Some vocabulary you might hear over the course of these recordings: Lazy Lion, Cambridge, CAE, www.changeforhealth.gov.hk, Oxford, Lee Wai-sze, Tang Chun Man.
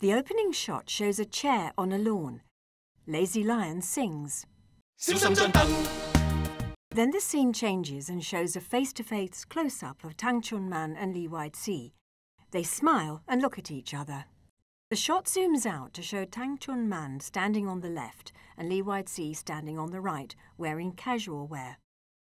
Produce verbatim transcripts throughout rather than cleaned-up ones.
The opening shot shows a chair on a lawn. Lazy Lion sings. Then the scene changes and shows a face-to-face close-up of Tang Chun Man and Lee Wai-sze. They smile and look at each other. The shot zooms out to show Tang Chun Man standing on the left and Lee Wai-sze standing on the right, wearing casual wear.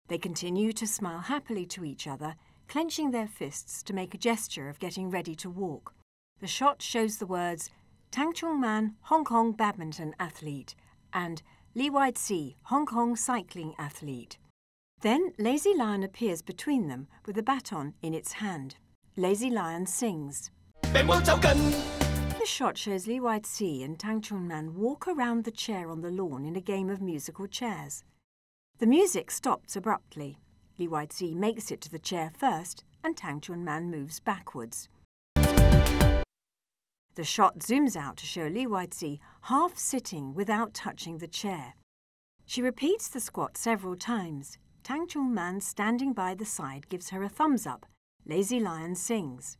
They continue to smile happily to each other, clenching their fists to make a gesture of getting ready to walk. The shot shows the words, Tang Chun Man, Hong Kong badminton athlete, and Lee Wai-sze, Hong Kong cycling athlete. Then Lazy Lion appears between them with a baton in its hand. Lazy Lion sings. The shot shows Lee Wai-sze and Tang Chun Man walk around the chair on the lawn in a game of musical chairs. The music stops abruptly. Lee Wai-sze makes it to the chair first and Tang Chun Man moves backwards. The shot zooms out to show Lee Wai-sze half-sitting without touching the chair. She repeats the squat several times. Tang Chun Man standing by the side gives her a thumbs up. Lazy Lion sings.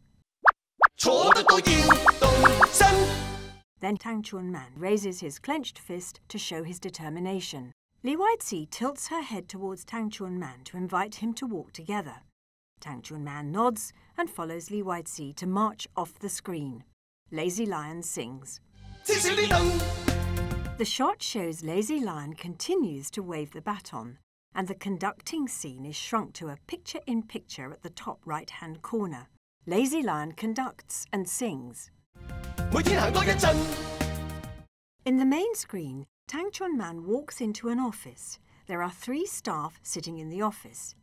Then Tang Chun Man raises his clenched fist to show his determination. Lee Wai-sze tilts her head towards Tang Chun Man to invite him to walk together. Tang Chun Man nods and follows Lee Wai-sze to march off the screen. Lazy Lion sings. The shot shows Lazy Lion continues to wave the baton, and the conducting scene is shrunk to a picture-in-picture at the top right-hand corner. Lazy Lion conducts and sings. In the main screen, Tang Chun Man walks into an office. There are three staff sitting in the office.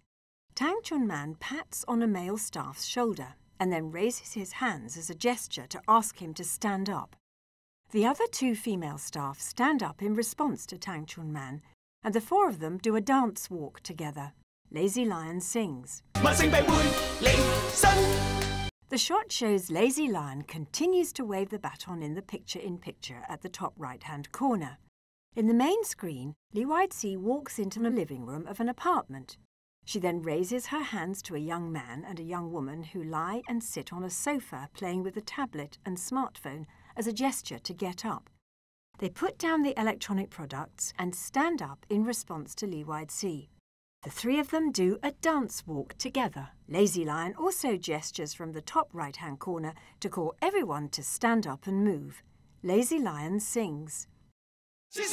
Tang Chun Man pats on a male staff's shoulder and then raises his hands as a gesture to ask him to stand up. The other two female staff stand up in response to Tang Chun Man, and the four of them do a dance walk together. Lazy Lion sings. The shot shows Lazy Lion continues to wave the baton in the picture-in-picture at the top right-hand corner. In the main screen, Lee Wai-sze walks into the living room of an apartment. She then raises her hands to a young man and a young woman who lie and sit on a sofa playing with a tablet and smartphone as a gesture to get up. They put down the electronic products and stand up in response to Lee Wai-sze. The three of them do a dance walk together. Lazy Lion also gestures from the top right-hand corner to call everyone to stand up and move. Lazy Lion sings. The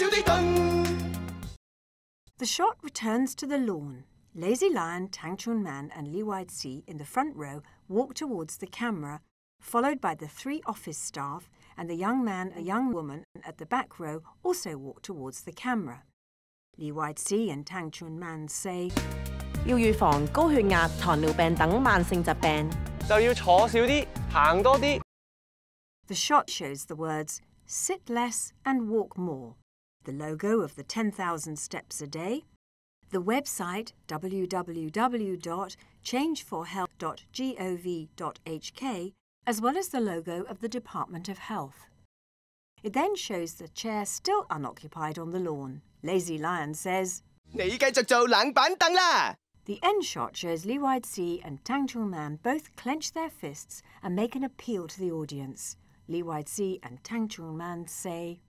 shot returns to the lawn. Lazy Lion, Tang Chun Man and Lee Wai-sze in the front row walk towards the camera, followed by the three office staff, and the young man and young woman at the back row also walk towards the camera. Lee Wai-sze and Tang Chun Man say, The shot shows the words, sit less and walk more, the logo of the ten thousand steps a day, the website w w w dot change for health dot gov dot h k, as well as the logo of the Department of Health. It then shows the chair still unoccupied on the lawn. Lazy Lion says, The end shot shows Lee Wai-sze and Tang Chun Man both clench their fists and make an appeal to the audience. Lee Wai-sze and Tang Chun Man say,